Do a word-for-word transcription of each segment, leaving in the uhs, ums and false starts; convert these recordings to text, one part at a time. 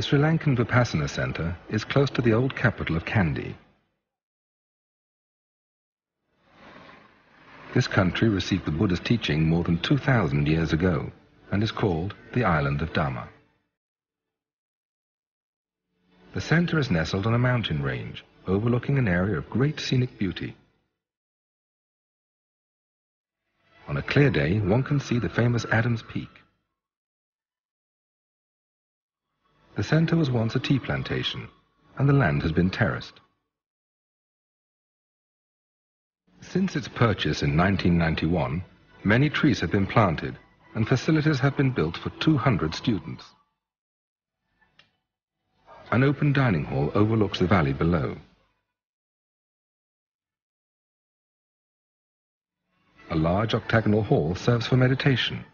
The Sri Lankan Vipassana Centre is close to the old capital of Kandy. This country received the Buddha's teaching more than two thousand years ago and is called the Island of Dhamma. The centre is nestled on a mountain range overlooking an area of great scenic beauty. On a clear day, one can see the famous Adam's Peak. The centre was once a tea plantation, and the land has been terraced. Since its purchase in nineteen ninety-one, many trees have been planted, and facilities have been built for two hundred students. An open dining hall overlooks the valley below. A large octagonal hall serves for meditation.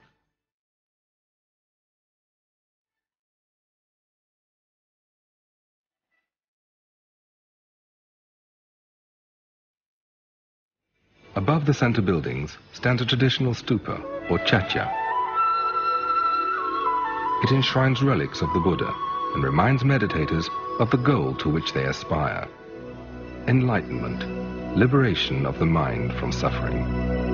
Above the centre buildings stands a traditional stupa, or chaitya. It enshrines relics of the Buddha and reminds meditators of the goal to which they aspire: enlightenment, liberation of the mind from suffering.